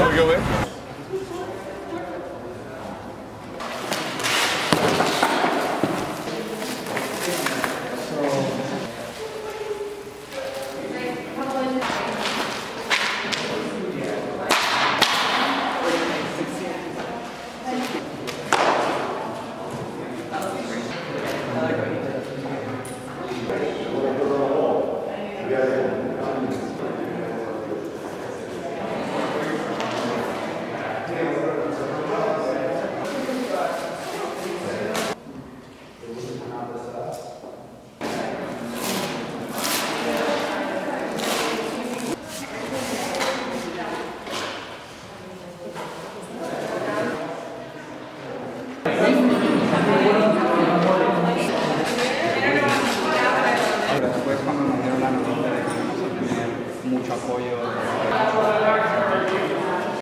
What we go with?